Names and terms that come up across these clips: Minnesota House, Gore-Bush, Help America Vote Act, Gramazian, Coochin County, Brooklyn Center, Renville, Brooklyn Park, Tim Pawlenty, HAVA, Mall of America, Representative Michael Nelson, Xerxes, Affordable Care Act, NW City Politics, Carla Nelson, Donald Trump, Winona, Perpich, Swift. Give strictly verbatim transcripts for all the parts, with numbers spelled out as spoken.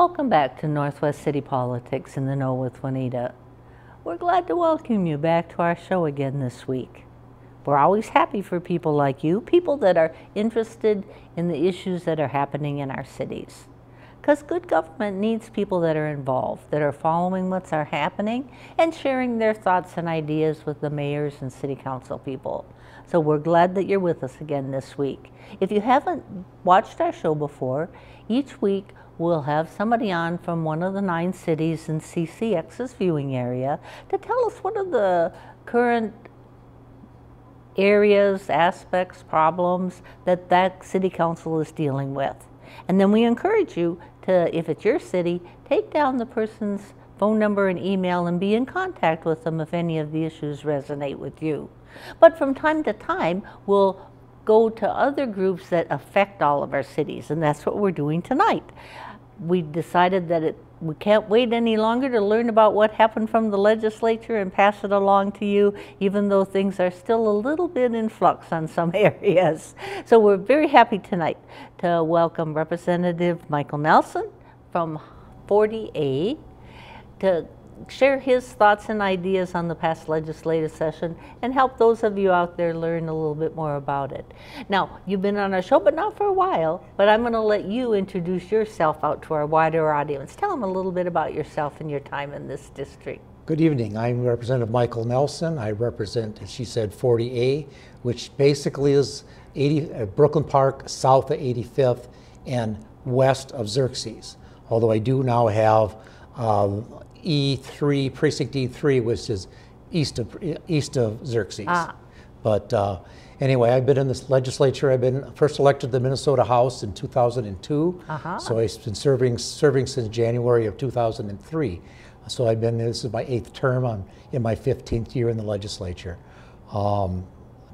Welcome back to Northwest City Politics in the Know with Juanita. We're glad to welcome you back to our show again this week. We're always happy for people like you, people that are interested in the issues that are happening in our cities. Because good government needs people that are involved, that are following what's are happening and sharing their thoughts and ideas with the mayors and city council people. So we're glad that you're with us again this week. If you haven't watched our show before, each week we'll have somebody on from one of the nine cities in C C X's viewing area to tell us what are the current areas, aspects, problems that that city council is dealing with. And then we encourage you to, if it's your city, take down the person's phone number and email and be in contact with them if any of the issues resonate with you. But from time to time, we'll go to other groups that affect all of our cities, and that's what we're doing tonight. We decided that it, we can't wait any longer to learn about what happened from the legislature and pass it along to you, even though things are still a little bit in flux on some areas. So we're very happy tonight to welcome Representative Michael Nelson from forty A to share his thoughts and ideas on the past legislative session and help those of you out there learn a little bit more about it. Now, you've been on our show, but not for a while, but I'm going to let you introduce yourself out to our wider audience. Tell them a little bit about yourself and your time in this district. Good evening. I'm Representative Michael Nelson. I represent, as she said, forty A, which basically is eighty, uh, Brooklyn Park, south of eighty-fifth, and west of Xerxes, although I do now have uh, E three, precinct E three, which is east of east of Xerxes. Ah. But uh, anyway, I've been in this legislature. I've been first elected to the Minnesota House in two thousand two. Uh-huh. So I've been serving serving since January of two thousand three. So I've been, this is my eighth term. I'm in my fifteenth year in the legislature. Um,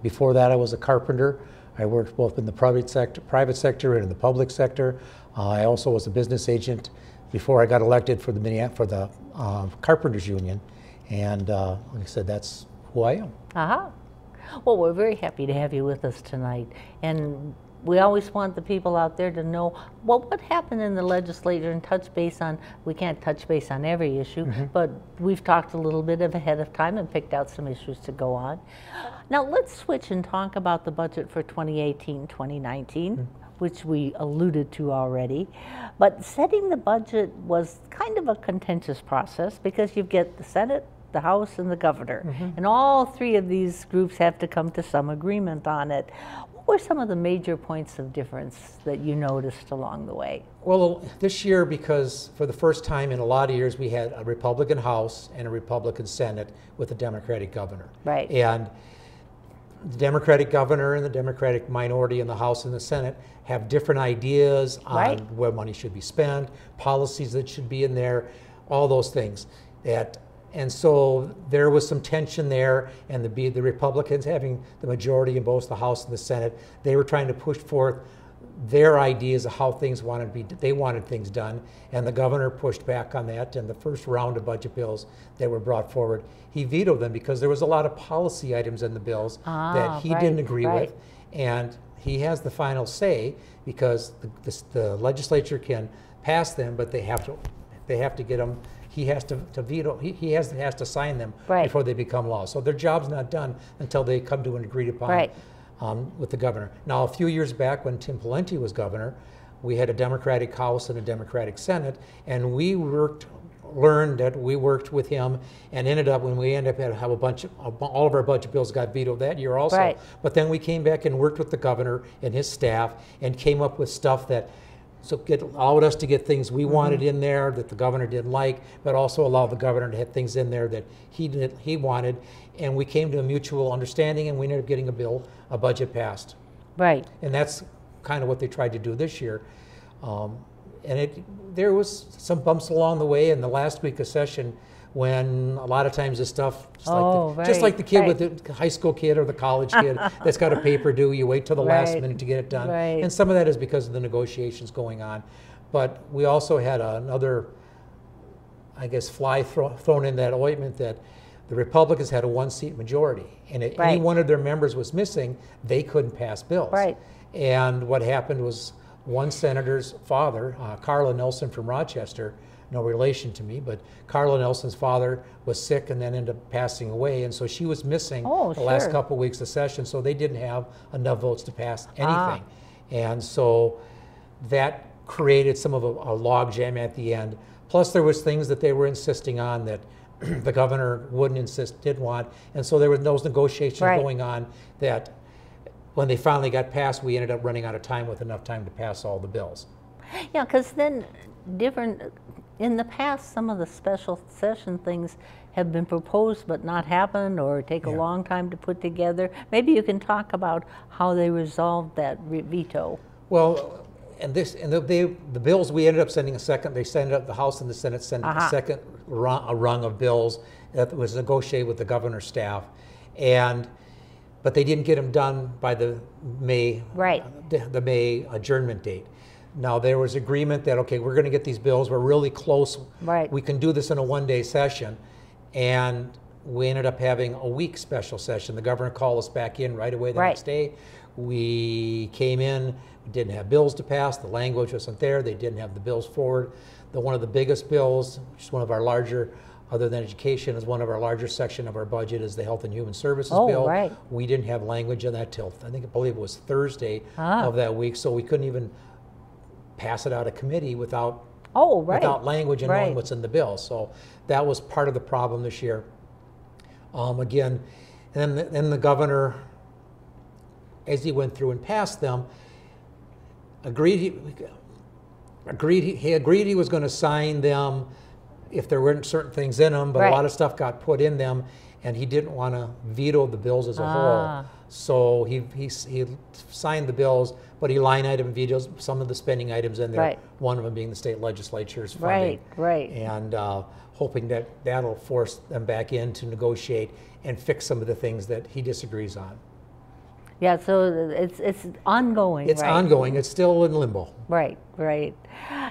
before that, I was a carpenter. I worked both in the private sector, private sector, and in the public sector. Uh, I also was a business agent before I got elected for the for the uh, Carpenters Union, and uh, like I said, that's who I am. Aha. Uh-huh. Well, we're very happy to have you with us tonight, and we always want the people out there to know well, what happened in the legislature and touch base on. We can't touch base on every issue, mm-hmm. but we've talked a little bit ahead of time and picked out some issues to go on. Now let's switch and talk about the budget for twenty eighteen twenty nineteen. Mm-hmm. which we alluded to already. But setting the budget was kind of a contentious process because you get the Senate, the House, and the governor. Mm-hmm. And all three of these groups have to come to some agreement on it. What were some of the major points of difference that you noticed along the way? Well, this year, because for the first time in a lot of years, we had a Republican House and a Republican Senate with a Democratic governor. Right. And the Democratic governor and the Democratic minority in the House and the Senate have different ideas on right. where money should be spent, policies that should be in there, all those things. That, and so there was some tension there, and the, the Republicans, having the majority in both the House and the Senate, they were trying to push forth their ideas of how things wanted to be, they wanted things done, and the governor pushed back on that. And the first round of budget bills that were brought forward, he vetoed them because there was a lot of policy items in the bills ah, that he right, didn't agree right. with, and he has the final say because the, the, the legislature can pass them, but they have to, they have to get them. He has to, to veto. He, he has, has to sign them right. before they become law. So their job's not done until they come to an agreed upon. Right. Um, with the governor. Now, a few years back when Tim Pawlenty was governor, we had a Democratic House and a Democratic Senate, and we worked, learned that we worked with him and ended up, when we ended up had have a bunch of, all of our budget bills got vetoed that year also. Right. But then we came back and worked with the governor and his staff and came up with stuff that so it allowed us to get things we mm-hmm. wanted in there that the governor didn't like, but also allowed the governor to have things in there that he didn't, he wanted, and we came to a mutual understanding, and we ended up getting a bill, a budget passed. Right. And that's kind of what they tried to do this year. Um, and it, there was some bumps along the way in the last week of session when a lot of times this stuff, just, oh, like, the, right, just like the kid right. with the high school kid or the college kid that's got a paper due, you wait till the right, last minute to get it done. Right. And some of that is because of the negotiations going on. But we also had another, I guess, fly thro thrown in that ointment that the Republicans had a one-seat majority. And if right. any one of their members was missing, they couldn't pass bills. Right. And what happened was one senator's father, uh, Carla Nelson from Rochester, no relation to me, but Carla Nelson's father was sick and then ended up passing away, and so she was missing oh, the sure. last couple of weeks of session, so they didn't have enough votes to pass anything. Ah. And so that created some of a, a logjam at the end. Plus there was things that they were insisting on that the governor wouldn't insist, did want, and so there were those negotiations right. going on that when they finally got passed, we ended up running out of time with enough time to pass all the bills. Yeah, because then different, in the past, some of the special session things have been proposed but not happened or take yeah. a long time to put together. Maybe you can talk about how they resolved that veto. Well, and this and the, they, the bills we ended up sending a second, they sent up the House and the Senate sent uh-huh. a second run, a rung of bills that was negotiated with the governor's staff, and but they didn't get them done by the May right. uh, the May adjournment date. Now there was agreement that, okay, we're going to get these bills, we're really close, right. we can do this in a one-day session, and we ended up having a week special session. The governor called us back in right away the right. next day. We came in, we didn't have bills to pass, the language wasn't there, they didn't have the bills forward. The, one of the biggest bills, which is one of our larger, other than education, is one of our larger section of our budget is the Health and Human Services oh, bill. Right. We didn't have language in that till, I think I believe it was Thursday ah. of that week, so we couldn't even pass it out of committee without oh, right. without language and right. knowing what's in the bill. So that was part of the problem this year. Um, again, and then the, and the governor, as he went through and passed them, agreed he, agreed he, he agreed he was going to sign them if there weren't certain things in them, but right. a lot of stuff got put in them, and he didn't want to veto the bills as a ah. whole. So he, he, he signed the bills, but he line item vetoes some of the spending items in there, right. one of them being the state legislature's funding. Right, right. And uh, hoping that that'll force them back in to negotiate and fix some of the things that he disagrees on. Yeah, so it's, it's ongoing, It's right? ongoing. It's still in limbo. Right, right.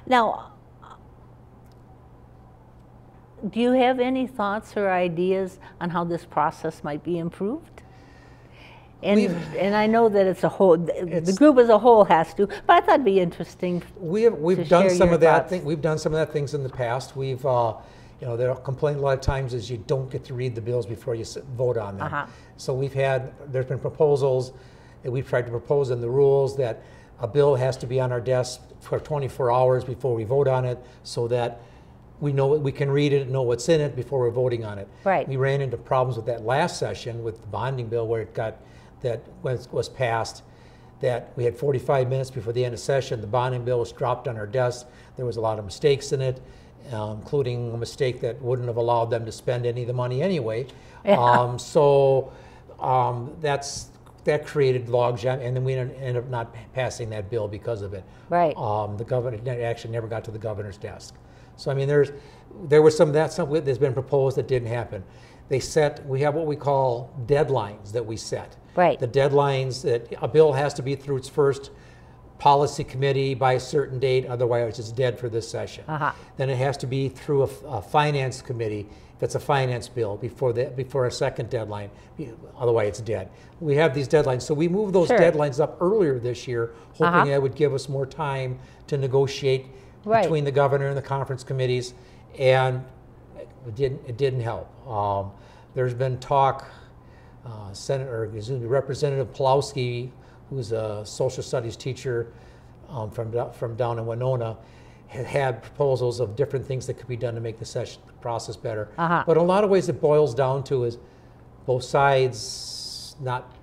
Now, do you have any thoughts or ideas on how this process might be improved? And, and I know that it's a whole, it's, the group as a whole has to, but I thought it'd be interesting. We have, we've done some of that thing, we've done some of that things in the past. We've, uh, you know, the complaint a lot of times is you don't get to read the bills before you sit, vote on them. Uh-huh. So we've had, there's been proposals that we've tried to propose in the rules that a bill has to be on our desk for twenty-four hours before we vote on it, so that we know we can read it and know what's in it before we're voting on it. Right. We ran into problems with that last session with the bonding bill where it got, that was, was passed, that we had forty-five minutes before the end of session, the bonding bill was dropped on our desk. There was a lot of mistakes in it, uh, including a mistake that wouldn't have allowed them to spend any of the money anyway. Yeah. Um, so um, that's, that created logjam, and then we ended up not passing that bill because of it. Right. Um, the governor actually never got to the governor's desk. So I mean, there's, there was some of that stuff that's been proposed that didn't happen. They set, we have what we call deadlines that we set. Right. The deadlines that a bill has to be through its first policy committee by a certain date, otherwise it's dead for this session. Uh-huh. Then it has to be through a, a finance committee, if it's a finance bill, before the, before a second deadline, otherwise it's dead. We have these deadlines, so we moved those sure. deadlines up earlier this year, hoping uh-huh. that would give us more time to negotiate right. between the governor and the conference committees, and it didn't, it didn't help. Um, there's been talk, Uh, Senator, excuse me, Representative Pawlenty, who's a social studies teacher um, from, from down in Winona, had, had proposals of different things that could be done to make the session the process better. Uh-huh. But in a lot of ways it boils down to is both sides not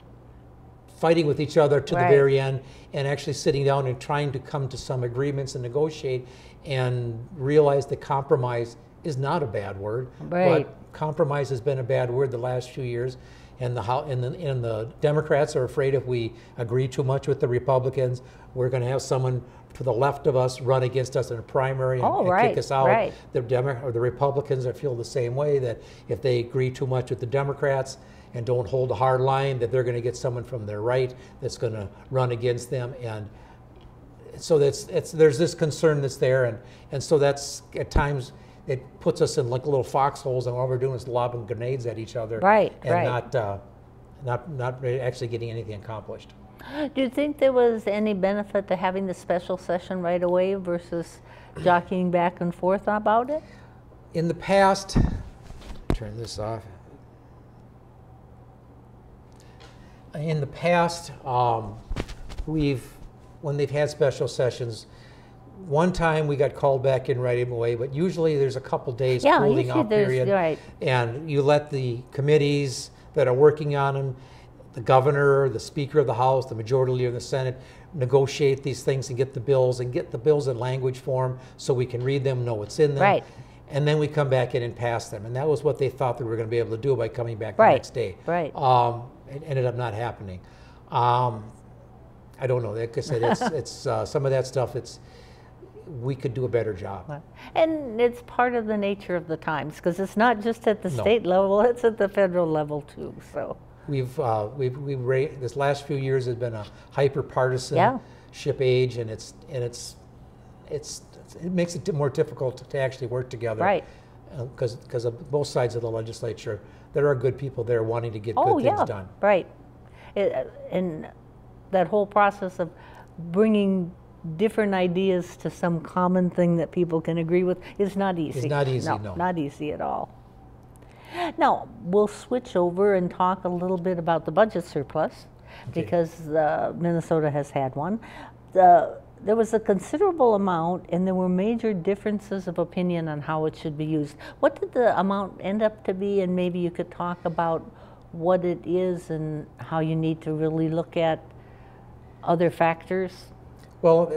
fighting with each other to right. the very end, and actually sitting down and trying to come to some agreements and negotiate and realize that compromise is not a bad word, right. but compromise has been a bad word the last few years. And the, and, the, and the Democrats are afraid if we agree too much with the Republicans, we're going to have someone to the left of us run against us in a primary and, oh, right, and kick us out. Right. The, Demo or the Republicans are feel the same way, that if they agree too much with the Democrats and don't hold a hard line, that they're going to get someone from their right that's going to run against them. And so that's, it's, there's this concern that's there. And, and so that's at times, it puts us in like little foxholes, and all we're doing is lobbing grenades at each other, right, and right. not uh, not not actually getting anything accomplished. Do you think there was any benefit to having the special session right away versus jockeying back and forth about it? In the past, turn this off. In the past, um, we've, when they've had special sessions, one time we got called back in right away, but usually there's a couple days yeah, cooling off period, right. and you let the committees that are working on them, the governor, the Speaker of the House, the Majority Leader of the Senate, negotiate these things and get the bills and get the bills in language form so we can read them, know what's in them, right. and then we come back in and pass them. And that was what they thought they were going to be able to do by coming back right. the next day. Right. Um, it ended up not happening. Um, I don't know. Like I said, it's, it's uh, some of that stuff. It's we could do a better job. And it's part of the nature of the times because it's not just at the no. state level; it's at the federal level too. So. We've, uh, we've, we've this last few years has been a hyper-partisanship yeah. age, and it's and it's it's it makes it more difficult to, to actually work together, right? Because uh, because of both sides of the legislature, there are good people there wanting to get oh, good yeah. things done, right? It, and that whole process of bringing different ideas to some common thing that people can agree with is not easy. It's not easy, no, no. not easy at all. Now, we'll switch over and talk a little bit about the budget surplus, okay. because uh, Minnesota has had one. The, there was a considerable amount, and there were major differences of opinion on how it should be used. What did the amount end up to be, and maybe you could talk about what it is and how you need to really look at other factors? Well,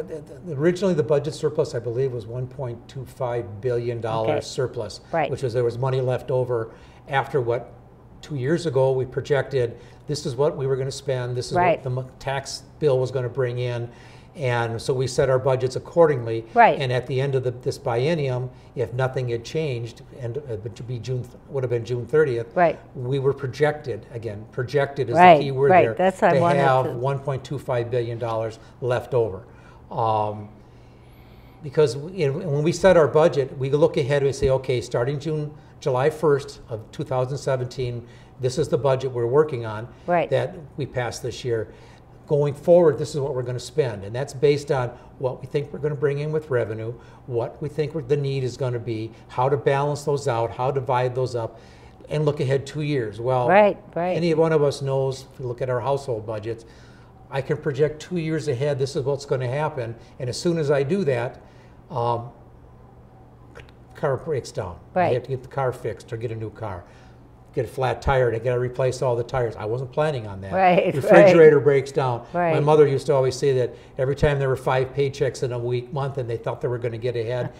originally the budget surplus, I believe, was one point two five billion dollars okay. surplus, right. which was there was money left over after what two years ago we projected this is what we were going to spend, this is right. what the tax bill was going to bring in, and so we set our budgets accordingly. Right. And at the end of the, this biennium, if nothing had changed, and it would be June would have been June thirtieth, right. we were projected again. Projected is right. the key word right. there. That's to I have one point two five billion dollars left over. Um, because we, you know, when we set our budget, we look ahead and we say, okay, starting June, July first of two thousand seventeen, this is the budget we're working on right. that we passed this year. Going forward, this is what we're going to spend, and that's based on what we think we're going to bring in with revenue, what we think the need is going to be, how to balance those out, how to divide those up, and look ahead two years. Well, right, right. any one of us knows, if we look at our household budgets, I can project two years ahead, this is what's going to happen, and as soon as I do that, um, car breaks down. Right. I have to get the car fixed or get a new car. Get a flat tire, and I got to replace all the tires. I wasn't planning on that. Right, refrigerator right. breaks down. Right. My mother used to always say that every time there were five paychecks in a week, month, and they thought they were going to get ahead,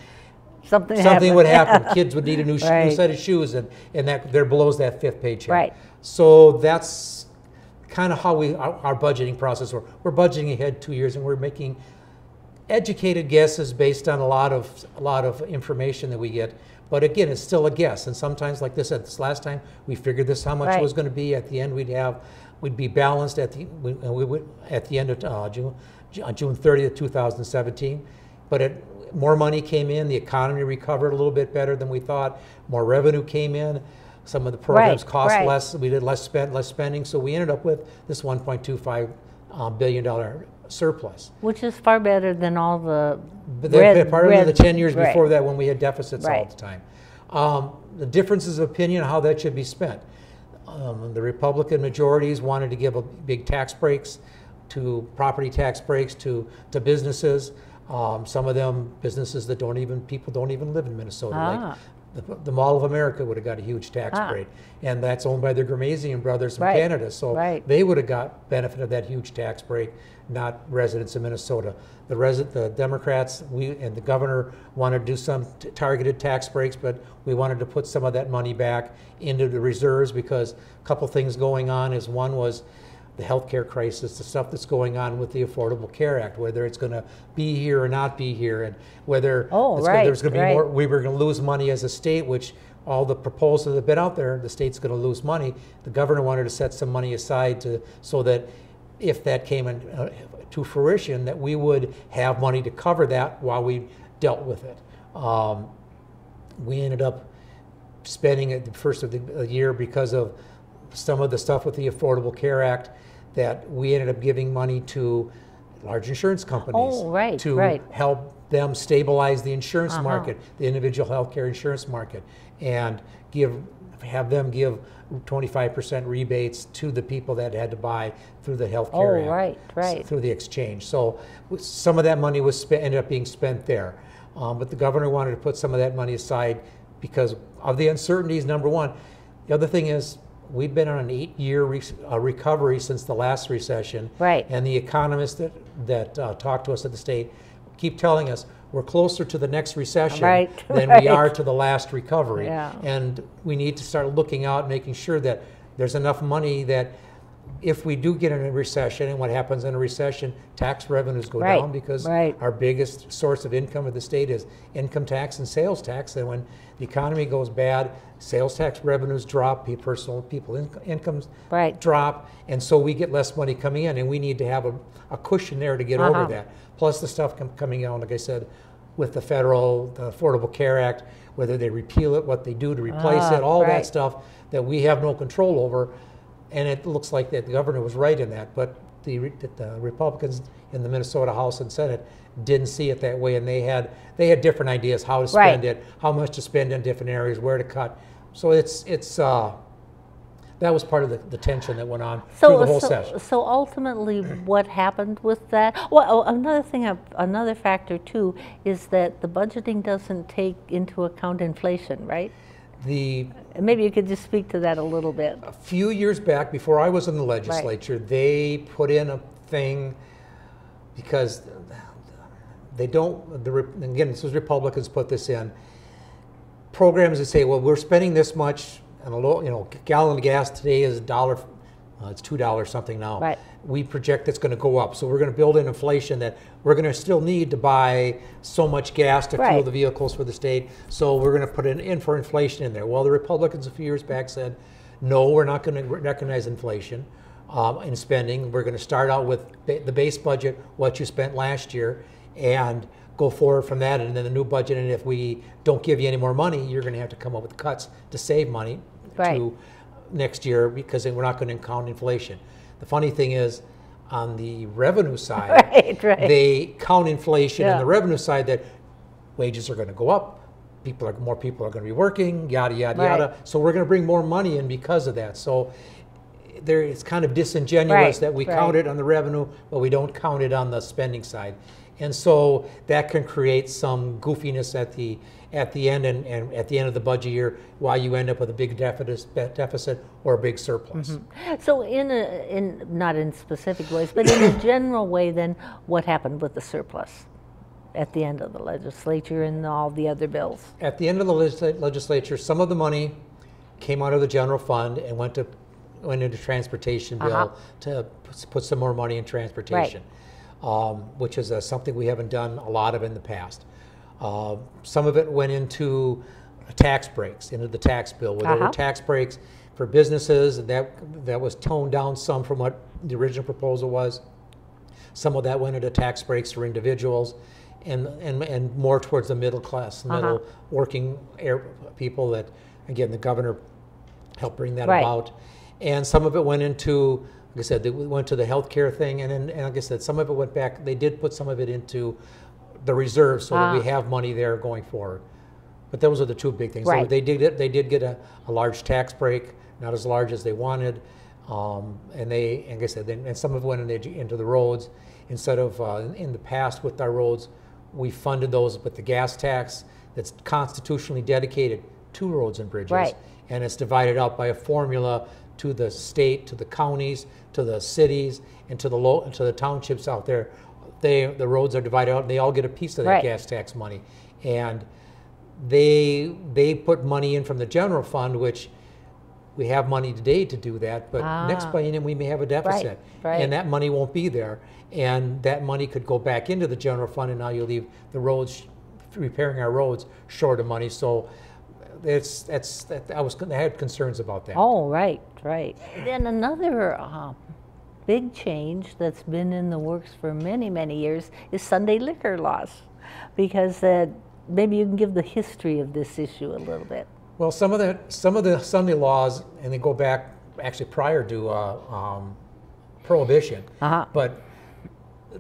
something, something happened. would happen. Kids would need a new, right. new set of shoes, and, and that there blows that fifth paycheck. Right. So that's kind of how we our, our budgeting process works. We're budgeting ahead two years, and we're making educated guesses based on a lot of a lot of information that we get. But again, it's still a guess. And sometimes, like this, at this last time, we figured this how much right. it was going to be. At the end, we'd have we'd be balanced at the we, we would at the end of uh, June June thirtieth, two thousand seventeen. But it, more money came in. The economy recovered a little bit better than we thought. More revenue came in. Some of the programs right, cost right. less. We did less spend less spending. So we ended up with this one point two five billion dollar surplus, which is far better than all the but red, part red, of the ten years right. before that when we had deficits right. all the time. Um, the differences of opinion how that should be spent. Um, the Republican majorities wanted to give a big tax breaks to property tax breaks to to businesses. Um, some of them businesses that don't even people don't even live in Minnesota. Ah. Like, The, the Mall of America would have got a huge tax ah. break, and that's owned by the Gramazian brothers from right. Canada, so right. they would have got benefit of that huge tax break, not residents of Minnesota. The, resi the Democrats we, and the governor wanted to do some t targeted tax breaks, but we wanted to put some of that money back into the reserves because a couple things going on is one was the healthcare crisis, the stuff that's going on with the Affordable Care Act, whether it's going to be here or not be here, and whether oh, right, gonna, there's going to be right. more, we were going to lose money as a state, which all the proposals that have been out there, the state's going to lose money. The governor wanted to set some money aside to so that if that came in, uh, to fruition, that we would have money to cover that while we dealt with it. Um, we ended up spending at the first of the year because of some of the stuff with the Affordable Care Act. that we ended up giving money to large insurance companies oh, right, to right. help them stabilize the insurance uh-huh. market, the individual healthcare insurance market, and give have them give twenty-five percent rebates to the people that had to buy through the healthcare oh, act, right, right. through the exchange. So some of that money was spent, ended up being spent there. Um, but the governor wanted to put some of that money aside because of the uncertainties, number one. The other thing is, we've been on an eight-year re uh, recovery since the last recession. Right. And the economists that, that uh, talked to us at the state keep telling us we're closer to the next recession right. than right. we are to the last recovery. Yeah. And we need to start looking out and making sure that there's enough money that if we do get in a recession, and what happens in a recession, tax revenues go right. down because right. our biggest source of income of the state is income tax and sales tax. And when the economy goes bad, sales tax revenues drop, personal people in incomes right. drop, and so we get less money coming in, and we need to have a, a cushion there to get uh-huh. over that. Plus the stuff com coming out, like I said, with the federal, the Affordable Care Act, whether they repeal it, what they do to replace ah, it, all right. that stuff that we have no control over. And it looks like that the governor was right in that, but the, the Republicans in the Minnesota House and Senate didn't see it that way, and they had they had different ideas how to spend right. it, how much to spend in different areas, where to cut. So it's it's uh, that was part of the, the tension that went on so, through the whole so, session. So ultimately, what happened with that? Well, another thing, another factor too, is that the budgeting doesn't take into account inflation, right? The, Maybe you could just speak to that a little bit. A few years back, before I was in the legislature, right. they put in a thing because they don't, the, again, this was Republicans put this in, programs that say, well, we're spending this much, and a low, you know, gallon of gas today is a dollar, uh, it's two dollars something now. Right. We project it's going to go up, so we're going to build in inflation that we're going to still need to buy so much gas to right. fuel the vehicles for the state, so we're going to put an in for inflation in there. Well, the Republicans a few years back said, no, we're not going to recognize inflation um, in spending. We're going to start out with ba the base budget, what you spent last year, and go forward from that, and then the new budget, and if we don't give you any more money, you're going to have to come up with cuts to save money right. to next year, because we're not going to count inflation. The funny thing is, on the revenue side, right, right. they count inflation yeah. on the revenue side that wages are going to go up, people are, more people are going to be working, yada, yada, right. yada. So we're going to bring more money in because of that. So there, it's kind of disingenuous right, that we right. count it on the revenue, but we don't count it on the spending side. And so that can create some goofiness at the at the end and, and at the end of the budget year, why you end up with a big deficit, deficit or a big surplus. Mm-hmm. So in a, in not in specific ways, but in a general way, then what happened with the surplus at the end of the legislature and all the other bills? At the end of the legisl legislature, some of the money came out of the general fund and went to went into transportation bill uh-huh. to put some more money in transportation. Right. Um, which is uh, something we haven't done a lot of in the past. Uh, some of it went into tax breaks, into the tax bill, where uh-huh. there were tax breaks for businesses, and that, that was toned down some from what the original proposal was. Some of that went into tax breaks for individuals, and, and, and more towards the middle class, middle uh-huh. working people that, again, the governor helped bring that right. about. And some of it went into, like I said, they went to the health care thing, and, and, and like I said, some of it went back. They did put some of it into the reserve so ah. that we have money there going forward. But those are the two big things. Right. So they did it, they did get a, a large tax break, not as large as they wanted, um, and they, like I said, they, and some of it went into, into the roads. Instead of uh, in the past with our roads, we funded those with the gas tax that's constitutionally dedicated to roads and bridges, right. and it's divided out by a formula to the state, to the counties, to the cities, and to the low, to the townships out there. They, the roads are divided out, and they all get a piece of that right. gas tax money. And they, they put money in from the general fund, which we have money today to do that, but ah. next biennium we may have a deficit, right. Right. and that money won't be there. And that money could go back into the general fund, and now you leave the roads, repairing our roads, short of money. So It's, that's, that, I was, I had concerns about that. Oh, right, right. Then another uh, big change that's been in the works for many, many years is Sunday liquor laws, because uh, maybe you can give the history of this issue a little bit. Well, some of the, some of the Sunday laws, and they go back actually prior to uh, um, prohibition, uh-huh. but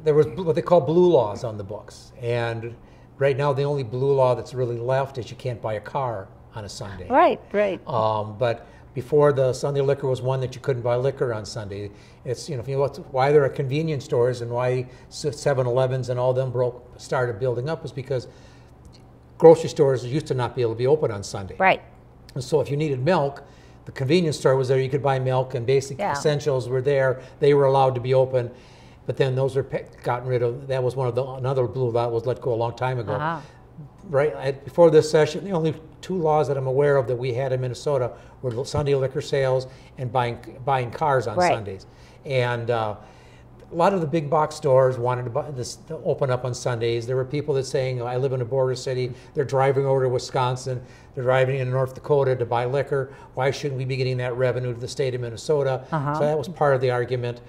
there was what they call blue laws on the books. And right now the only blue law that's really left is you can't buy a car on a Sunday. Right, right. Um, but before the Sunday liquor was one that you couldn't buy liquor on Sunday. It's, you know, if you look why there are convenience stores and why seven elevens and all them broke, started building up, is because grocery stores used to not be able to be open on Sunday. Right. And so if you needed milk, the convenience store was there, you could buy milk, and basic yeah. essentials were there. They were allowed to be open. But then those were gotten rid of. That was one of the, another blue law was let go a long time ago. Uh-huh. Right at, before this session, the only two laws that I'm aware of that we had in Minnesota were Sunday liquor sales and buying buying cars on right. Sundays. And uh, a lot of the big box stores wanted to, buy this, to open up on Sundays. There were people that saying, I live in a border city, they're driving over to Wisconsin, they're driving in North Dakota to buy liquor. Why shouldn't we be getting that revenue to the state of Minnesota? Uh-huh. So that was part of the argument.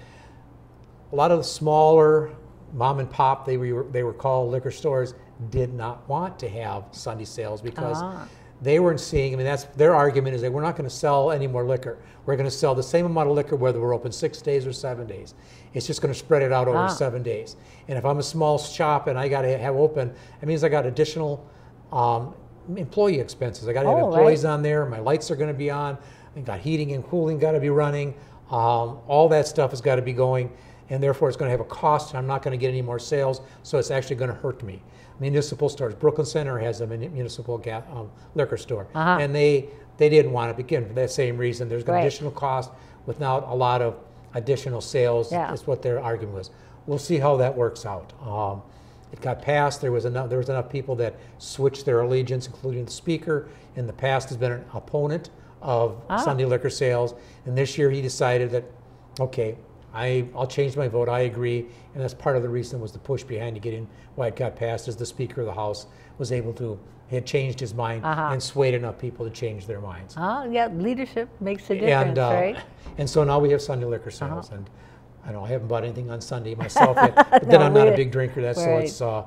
A lot of the smaller mom and pop, they were, they were called liquor stores, did not want to have Sunday sales because ah. they weren't seeing, I mean, that's their argument is that we're not going to sell any more liquor. We're going to sell the same amount of liquor whether we're open six days or seven days. It's just going to spread it out over ah. seven days. And if I'm a small shop and I got to have open, it means I got additional um, employee expenses. I got to oh, have employees right. on there. My lights are going to be on. I got heating and cooling got to be running. Um, all that stuff has got to be going. And therefore it's going to have a cost, and I'm not going to get any more sales, so it's actually going to hurt me. Municipal stores, Brooklyn Center has a municipal gas, um, liquor store, uh-huh. and they they didn't want it, again, for that same reason. There's an right. additional cost without a lot of additional sales, yeah. is what their argument was. We'll see how that works out. Um, it got passed, there was, enough, there was enough people that switched their allegiance, including the speaker, in the past has been an opponent of ah. Sunday liquor sales, and this year he decided that, okay, I, I'll change my vote, I agree, and that's part of the reason was the push behind to get in, why it got passed, is the Speaker of the House was able to, had changed his mind uh-huh. and swayed enough people to change their minds. Oh, yeah, leadership makes a difference, and, uh, right? And so now we have Sunday liquor sales, uh-huh. and I don't, I haven't bought anything on Sunday myself yet, but no, then I'm not a big drinker, that's right. so it's, uh,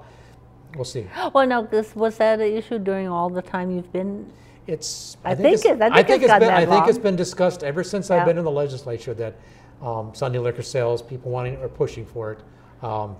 we'll see. Well, now, this, was that an issue during all the time you've been? It's, I, I think, think it's, it, I think, I think it's, it's been, I think it's been discussed ever since yeah. I've been in the legislature that Um, Sunday liquor sales, people wanting or pushing for it. Um,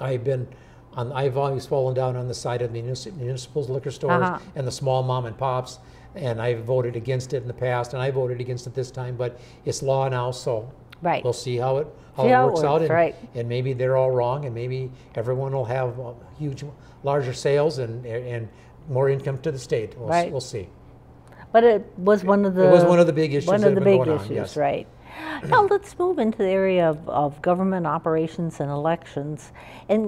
I've been, on, I've always fallen down on the side of the municipal liquor stores uh-huh. and the small mom and pops, and I've voted against it in the past, and I voted against it this time, but it's law now, so right. we'll see how it, how it works, works out, and, right. and maybe they're all wrong, and maybe everyone will have uh, huge, larger sales and, and more income to the state. We'll, right. we'll see. But it was one of the it was one of the big issues. One of the big issues, yes. right? Now let's move into the area of, of government operations and elections. And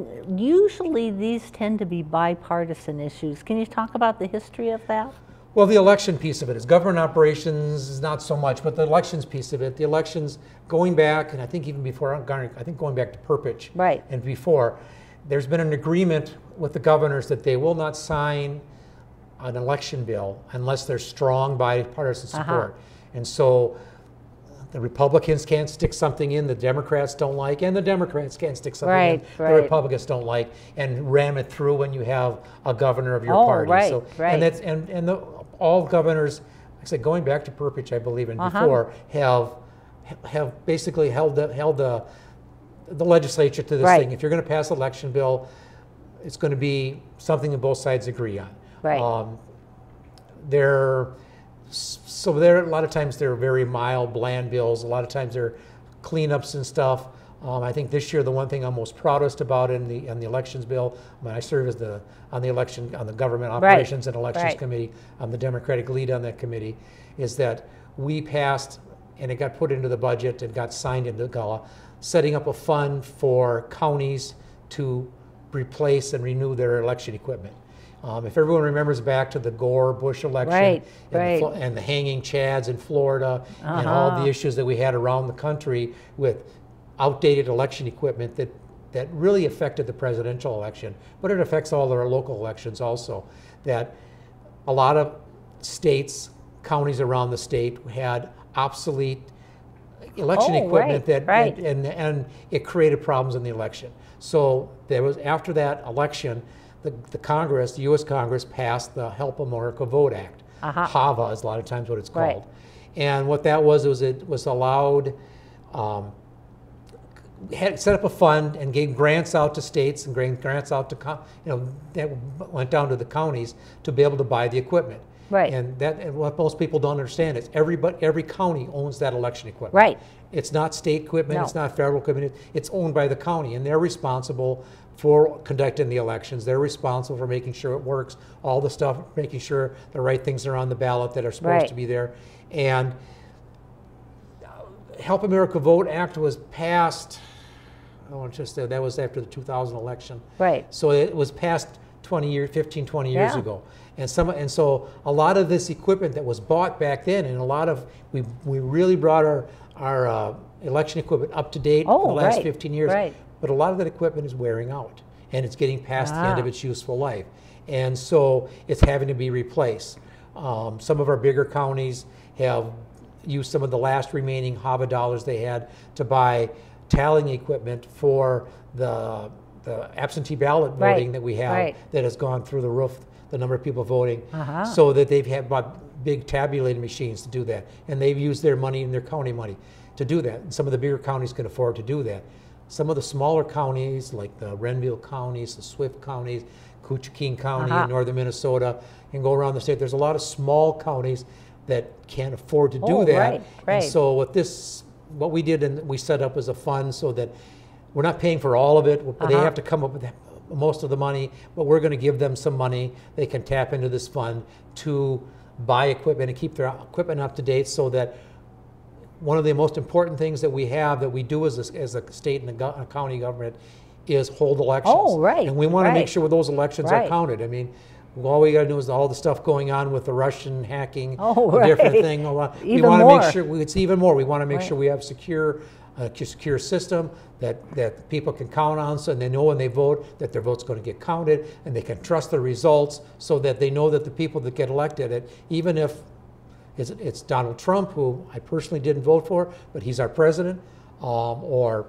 usually these tend to be bipartisan issues. Can you talk about the history of that? Well, the election piece of it is government operations is not so much, but the elections piece of it, the elections going back, and I think even before I think going back to Perpich, right, and before, there's been an agreement with the governors that they will not sign an election bill unless there's strong bipartisan support. Uh-huh. And so the Republicans can't stick something in the Democrats don't like, and the Democrats can't stick something right, in right. the Republicans don't like, and ram it through when you have a governor of your oh, party. Right, so, right. And, that's, and, and the, all governors, like I said, going back to Perpich, I believe, and uh-huh. before, have have basically held the, held the, the legislature to this right. thing. If you're going to pass an election bill, it's going to be something that both sides agree on. Right. Um, they're, so there, a lot of times they're very mild, bland bills. A lot of times they're cleanups and stuff. Um, I think this year the one thing I'm most proudest about in the in the elections bill, when I serve as the on the election on the government operations right. and elections right. committee, I'm the Democratic lead on that committee, is that we passed and it got put into the budget and got signed into G A L A, setting up a fund for counties to replace and renew their election equipment. Um, if everyone remembers back to the Gore-Bush election right, and, right. The and the hanging chads in Florida uh-huh. and all the issues that we had around the country with outdated election equipment that, that really affected the presidential election, but it affects all our local elections also, that a lot of states, counties around the state had obsolete election oh, equipment right, that right. And, and, and it created problems in the election. So there was, after that election, The, the Congress, the U S Congress, passed the Help America Vote Act. Uh-huh. HAVA is a lot of times what it's called. Right. And what that was, was it was allowed um, had set up a fund and gave grants out to states and grants out to, you know, that went down to the counties to be able to buy the equipment. Right. And that, and what most people don't understand is everybody, every county owns that election equipment. Right. It's not state equipment. No. It's not federal equipment. It's owned by the county, and they're responsible for conducting the elections. They're responsible for making sure it works. All the stuff, making sure the right things are on the ballot that are supposed right. to be there. And Help America Vote Act was passed. I want to just say that was after the two thousand election. Right. So it was passed twenty years, fifteen, twenty years yeah. ago. And some, and so a lot of this equipment that was bought back then, and a lot of, we, we really brought our, our uh, election equipment up to date oh, for the last right. fifteen years. Right. But a lot of that equipment is wearing out, and it's getting past ah. the end of its useful life. And so it's having to be replaced. Um, some of our bigger counties have used some of the last remaining HAVA dollars they had to buy tallying equipment for the, the absentee ballot voting right. that we have right. that has gone through the roof. The number of people voting, uh-huh. so that they've had big tabulating machines to do that, and they've used their money and their county money to do that. And some of the bigger counties can afford to do that. Some of the smaller counties, like the Renville counties, the Swift counties, Coochin County uh-huh. in northern Minnesota, and go around the state. There's a lot of small counties that can't afford to do oh, that. Right, right. And so what this, what we did, and we set up as a fund so that we're not paying for all of it. Uh-huh. They have to come up with that. Most of the money, but we're going to give them some money they can tap into this fund to buy equipment and keep their equipment up to date, so that one of the most important things that we have that we do as a, as a state and a, go a county government is hold elections. Oh, right. And we want right. to make sure those elections right. are counted. I mean, all we got to do is all the stuff going on with the Russian hacking, oh, right. a different thing. A lot. Even we want more. to make sure we, it's even more. We want to make right. sure we have secure. a secure system that, that people can count on, so and they know when they vote that their vote's going to get counted, and they can trust the results, so that they know that the people that get elected, it, even if it's, it's Donald Trump, who I personally didn't vote for, but he's our president, um, or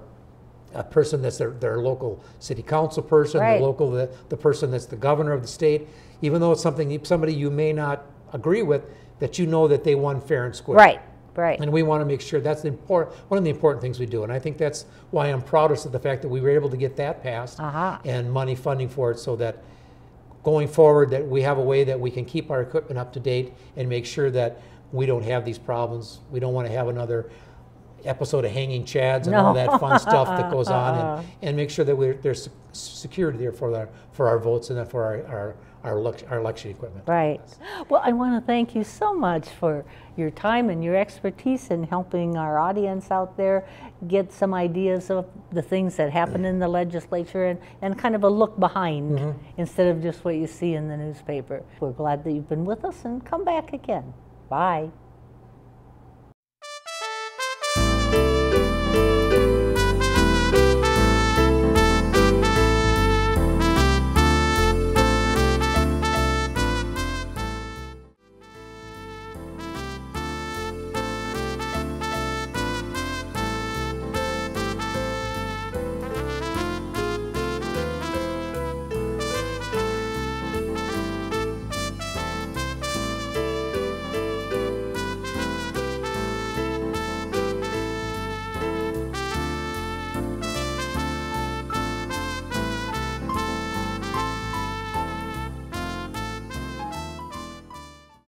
a person that's their, their local city council person, right. the local the, the person that's the governor of the state, even though it's something somebody you may not agree with, that you know that they won fair and square. Right. Right. And we want to make sure that's the important, one of the important things we do. And I think that's why I'm proudest of the fact that we were able to get that passed uh-huh. and money funding for it, so that going forward that we have a way that we can keep our equipment up to date and make sure that we don't have these problems. We don't want to have another episode of Hanging Chads and no. all that fun stuff that goes on, and, and make sure that we're, there's security there for our, for our votes and for our, our Our election, our election equipment. Right. Well, I want to thank you so much for your time and your expertise in helping our audience out there get some ideas of the things that happen in the legislature, and, and kind of a look behind mm-hmm. instead of just what you see in the newspaper. We're glad that you've been with us, and come back again. Bye.